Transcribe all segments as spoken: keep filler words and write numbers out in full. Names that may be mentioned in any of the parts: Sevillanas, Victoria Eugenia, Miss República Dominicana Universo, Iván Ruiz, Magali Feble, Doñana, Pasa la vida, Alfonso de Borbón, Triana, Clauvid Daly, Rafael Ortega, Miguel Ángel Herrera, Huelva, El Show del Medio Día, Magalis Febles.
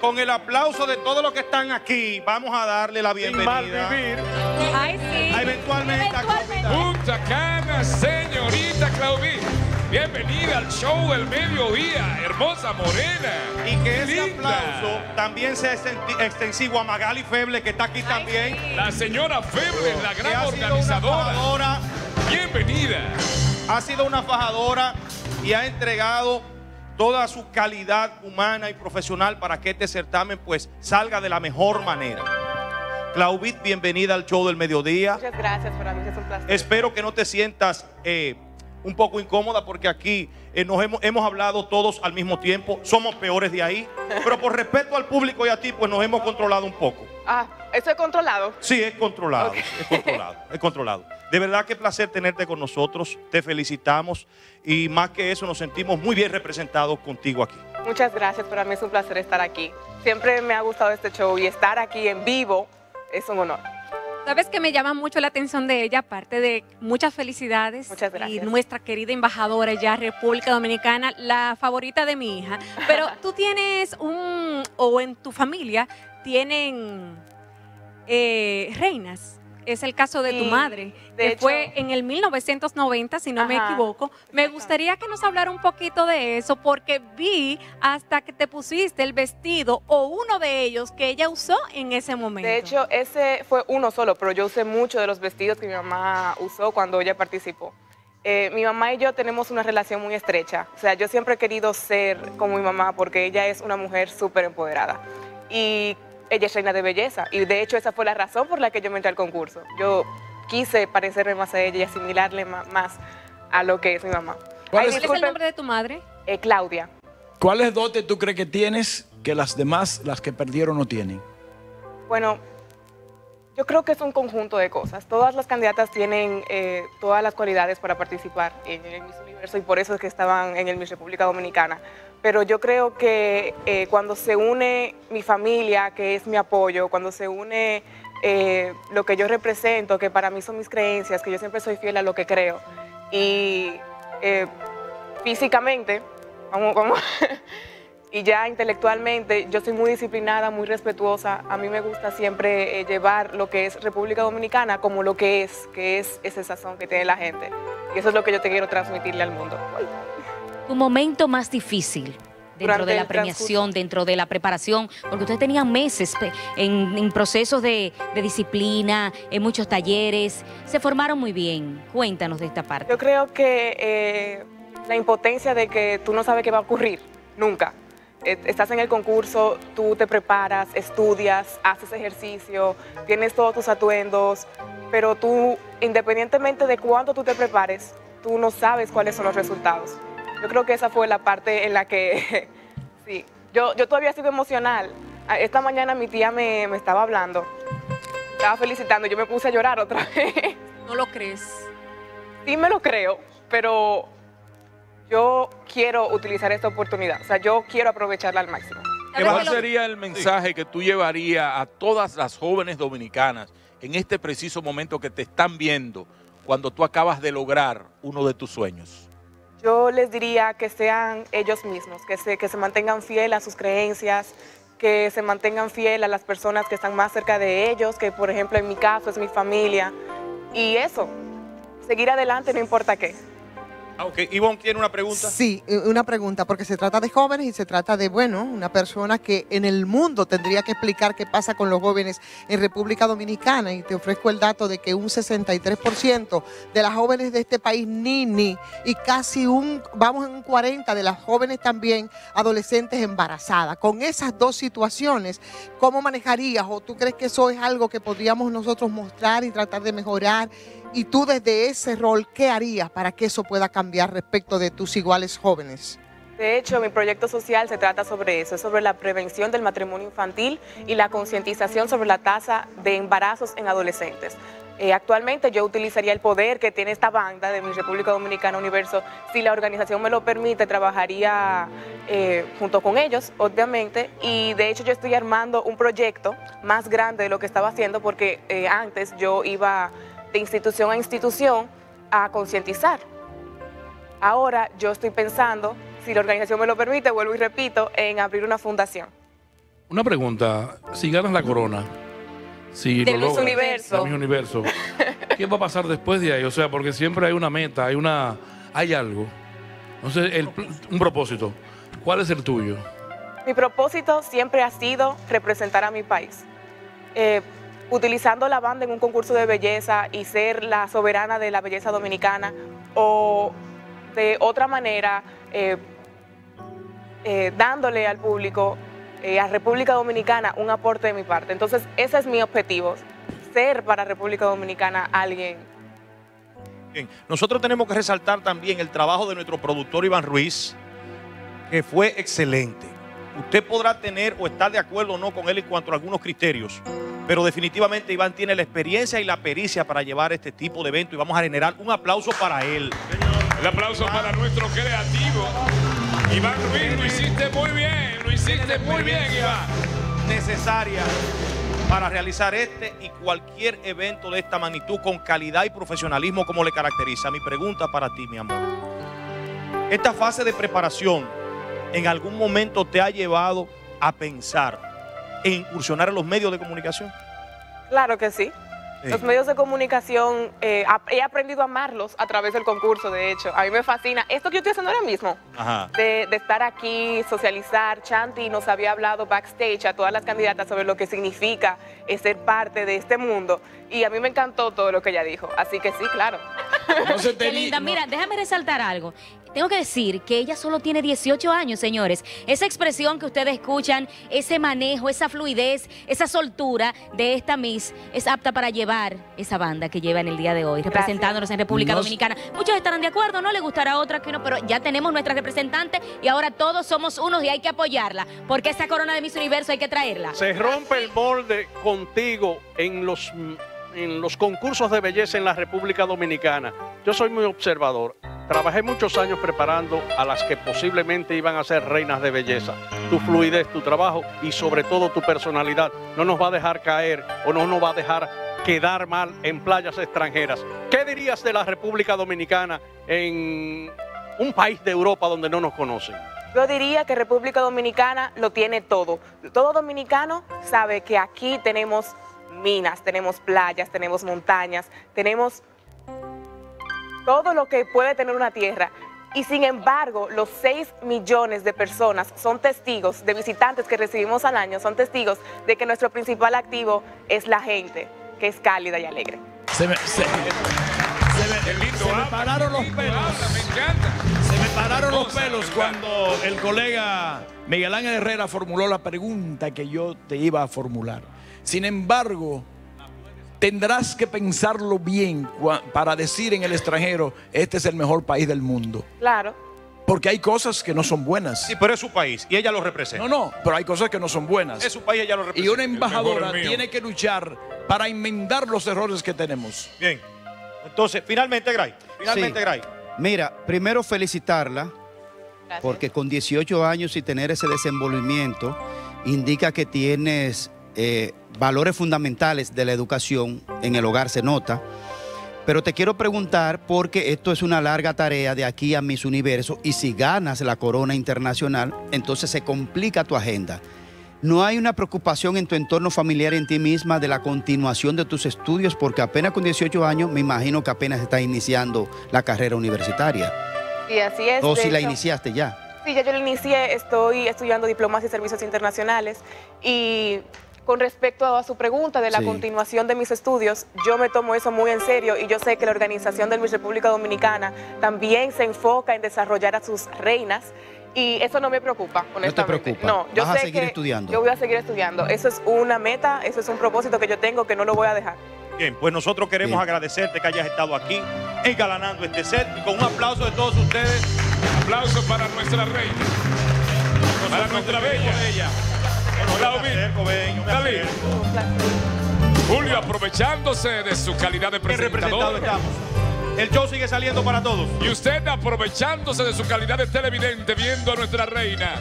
Con el aplauso de todos los que están aquí, vamos a darle la bienvenida. Vivir. Ay, sí. A eventualmente. eventualmente. Punta Cana, señorita Clauvid. Bienvenida al show del mediodía, hermosa morena. Y que ese linda. aplauso también sea extensivo a Magali Feble, que está aquí Ay, también. Sí. La señora Feble, la gran organizadora. Bienvenida. Ha sido una fajadora y ha entregado toda su calidad humana y profesional para que este certamen pues salga de la mejor manera. Clauvid, bienvenida al show del mediodía. Muchas gracias, para mí es un placer. Espero que no te sientas eh, un poco incómoda porque aquí eh, nos hemos, hemos hablado todos al mismo tiempo, somos peores de ahí, pero por respeto al público y a ti pues nos hemos controlado un poco. Ah, ¿eso es controlado? Sí, es controlado, okay. es controlado, es controlado. De verdad, qué placer tenerte con nosotros, te felicitamos y más que eso nos sentimos muy bien representados contigo aquí. Muchas gracias, para mí es un placer estar aquí. Siempre me ha gustado este show y estar aquí en vivo es un honor. Sabes que me llama mucho la atención de ella, aparte de muchas felicidades. Muchas gracias. Y nuestra querida embajadora ya, República Dominicana, la favorita de mi hija. Pero tú tienes un, o en tu familia, tienen eh, reinas. Es el caso de sí, tu madre, de que hecho, fue en el mil novecientos noventa, si no ajá, me equivoco. Me gustaría que nos hablara un poquito de eso, porque vi hasta que te pusiste el vestido o uno de ellos que ella usó en ese momento. De hecho, ese fue uno solo, pero yo usé muchos de los vestidos que mi mamá usó cuando ella participó. Eh, mi mamá y yo tenemos una relación muy estrecha. O sea, yo siempre he querido ser como mi mamá, porque ella es una mujer súper empoderada. Y ella es reina de belleza y de hecho esa fue la razón por la que yo me entré al concurso. Yo quise parecerme más a ella y asimilarle más a lo que es mi mamá. ¿Cuál Ay, es el nombre de tu madre? Eh, Claudia. ¿Cuáles dotes tú crees que tienes que las demás, las que perdieron, no tienen? Bueno, yo creo que es un conjunto de cosas. Todas las candidatas tienen eh, todas las cualidades para participar en el Miss Universo y por eso es que estaban en el Miss República Dominicana. Pero yo creo que eh, cuando se une mi familia, que es mi apoyo, cuando se une eh, lo que yo represento, que para mí son mis creencias, que yo siempre soy fiel a lo que creo, y eh, físicamente, vamos, vamos, y ya intelectualmente, yo soy muy disciplinada, muy respetuosa, a mí me gusta siempre eh, llevar lo que es República Dominicana como lo que es, que es ese sazón que tiene la gente, y eso es lo que yo te quiero transmitirle al mundo. Un momento más difícil dentro Durante de la premiación, dentro de la preparación, porque ustedes tenían meses en, en procesos de, de disciplina, en muchos talleres, se formaron muy bien. Cuéntanos de esta parte. Yo creo que eh, la impotencia de que tú no sabes qué va a ocurrir, nunca. Estás en el concurso, tú te preparas, estudias, haces ejercicio, tienes todos tus atuendos, pero tú, independientemente de cuánto tú te prepares, tú no sabes cuáles son los resultados. Yo creo que esa fue la parte en la que, sí, yo, yo todavía sigo emocional. Esta mañana mi tía me, me estaba hablando, estaba felicitando, yo me puse a llorar otra vez. ¿No lo crees? Sí me lo creo, pero yo quiero utilizar esta oportunidad, o sea, yo quiero aprovecharla al máximo. ¿Cuál sería el mensaje sí. que tú llevarías a todas las jóvenes dominicanas en este preciso momento que te están viendo cuando tú acabas de lograr uno de tus sueños? Yo les diría que sean ellos mismos, que se, que se mantengan fiel a sus creencias, que se mantengan fiel a las personas que están más cerca de ellos, que por ejemplo en mi caso es mi familia. Y eso, seguir adelante no importa qué. Ah, ok. Ivonne tiene una pregunta. Sí, una pregunta, porque se trata de jóvenes y se trata de, bueno, una persona que en el mundo tendría que explicar qué pasa con los jóvenes en República Dominicana. Y te ofrezco el dato de que un sesenta y tres por ciento de las jóvenes de este país, nini, y casi un, vamos en un cuarenta por ciento de las jóvenes también, adolescentes embarazadas. Con esas dos situaciones, ¿cómo manejarías? ¿O tú crees que eso es algo que podríamos nosotros mostrar y tratar de mejorar? Y tú desde ese rol, ¿qué harías para que eso pueda cambiar respecto de tus iguales jóvenes? De hecho, mi proyecto social se trata sobre eso, sobre la prevención del matrimonio infantil y la concientización sobre la tasa de embarazos en adolescentes. Eh, actualmente yo utilizaría el poder que tiene esta banda de Miss República Dominicana Universo. Si la organización me lo permite, trabajaría eh, junto con ellos, obviamente. Y de hecho yo estoy armando un proyecto más grande de lo que estaba haciendo porque eh, antes yo iba de institución a institución a concientizar. Ahora yo estoy pensando, si la organización me lo permite, vuelvo y repito, en abrir una fundación. Una pregunta, si ganas la corona, si de lo logras, universo. Miss Universo, ¿qué va a pasar después de ahí? O sea, porque siempre hay una meta, hay una, hay algo. Entonces, el, un propósito. ¿Cuál es el tuyo? Mi propósito siempre ha sido representar a mi país. Eh, utilizando la banda en un concurso de belleza y ser la soberana de la belleza dominicana, o de otra manera, eh, eh, dándole al público, eh, a República Dominicana, un aporte de mi parte. Entonces, ese es mi objetivo, ser para República Dominicana alguien. Bien. Nosotros tenemos que resaltar también el trabajo de nuestro productor Iván Ruiz, que fue excelente. Usted podrá tener o estar de acuerdo o no con él en cuanto a algunos criterios, pero definitivamente Iván tiene la experiencia y la pericia para llevar este tipo de evento, y vamos a generar un aplauso para él. El aplauso Iván. Para nuestro creativo. Iván Ruiz, lo hiciste muy bien, lo hiciste muy bien, Iván. Necesaria para realizar este y cualquier evento de esta magnitud con calidad y profesionalismo como le caracteriza. Mi pregunta para ti, mi amor. Esta fase de preparación, ¿en algún momento te ha llevado a pensar e incursionar en los medios de comunicación? Claro que sí. sí. Los medios de comunicación, eh, he aprendido a amarlos a través del concurso, de hecho. A mí me fascina esto que yo estoy haciendo ahora mismo, de, de estar aquí, socializar. Chanti nos había hablado backstage a todas las candidatas sobre lo que significa ser parte de este mundo. Y a mí me encantó todo lo que ella dijo. Así que sí, claro. Entonces, qué linda. Mira, déjame resaltar algo. Tengo que decir que ella solo tiene dieciocho años, señores. Esa expresión que ustedes escuchan, ese manejo, esa fluidez, esa soltura de esta Miss es apta para llevar esa banda que lleva en el día de hoy, gracias, representándonos en República Nos... Dominicana. Muchos estarán de acuerdo, no le gustará otra que uno, pero ya tenemos nuestra representante y ahora todos somos unos y hay que apoyarla, porque esa corona de Miss Universo hay que traerla. Se rompe el molde contigo en los, en los concursos de belleza en la República Dominicana. Yo soy muy observador. Trabajé muchos años preparando a las que posiblemente iban a ser reinas de belleza. Tu fluidez, tu trabajo y sobre todo tu personalidad no nos va a dejar caer o no nos va a dejar quedar mal en playas extranjeras. ¿Qué dirías de la República Dominicana en un país de Europa donde no nos conocen? Yo diría que República Dominicana lo tiene todo. Todo dominicano sabe que aquí tenemos minas, tenemos playas, tenemos montañas, tenemos todo lo que puede tener una tierra, y sin embargo los seis millones de personas son testigos, de visitantes que recibimos al año, son testigos de que nuestro principal activo es la gente, que es cálida y alegre. Se me, se, se me, se me pararon los pelos, se me pararon los pelos cuando el colega Miguel Ángel Herrera formuló la pregunta que yo te iba a formular. Sin embargo, tendrás que pensarlo bien para decir en el extranjero, este es el mejor país del mundo. Claro. Porque hay cosas que no son buenas. Sí, pero es su país y ella lo representa. No, no, pero hay cosas que no son buenas. Es su país y ella lo representa. Y una embajadora tiene que luchar para enmendar los errores que tenemos. Bien. Entonces, finalmente, Gray. Finalmente, sí. Gray. Mira, primero felicitarla, gracias, porque con dieciocho años y tener ese desenvolvimiento indica que tienes... Eh, valores fundamentales de la educación en el hogar, se nota. Pero te quiero preguntar, porque esto es una larga tarea de aquí a Miss Universo, y si ganas la corona internacional, entonces se complica tu agenda. ¿No hay una preocupación en tu entorno familiar, en ti misma, de la continuación de tus estudios? Porque apenas con dieciocho años, me imagino que apenas estás iniciando la carrera universitaria. Sí, así es. O si la iniciaste ya. Sí, ya yo la inicié. Estoy estudiando diplomas y servicios internacionales. Y... con respecto a su pregunta de la sí. continuación de mis estudios, yo me tomo eso muy en serio, y yo sé que la organización de Miss República Dominicana también se enfoca en desarrollar a sus reinas, y eso no me preocupa, honestamente. No te preocupa. No, yo Vas sé a seguir que estudiando. Yo voy a seguir estudiando. Eso es una meta, eso es un propósito que yo tengo, que no lo voy a dejar. Bien, pues nosotros queremos Bien. agradecerte que hayas estado aquí engalanando este set, y con un aplauso de todos ustedes. Aplauso para nuestra reina, para nuestra bella. bella. Clauvid, Julio, aprovechándose de su calidad de presentador. El show sigue saliendo para todos. Y usted aprovechándose de su calidad de televidente, viendo a nuestra reina.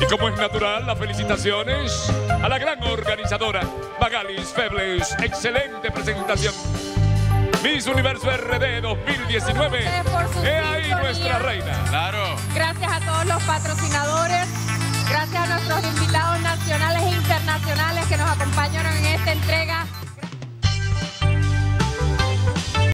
Y como es natural, las felicitaciones a la gran organizadora Magalis Febles. Excelente presentación. Miss Universo R D dos mil diecinueve. He ahí nuestra reina. Claro. Gracias a todos los patrocinadores, gracias a nuestros invitados nacionales e internacionales que nos acompañaron en esta entrega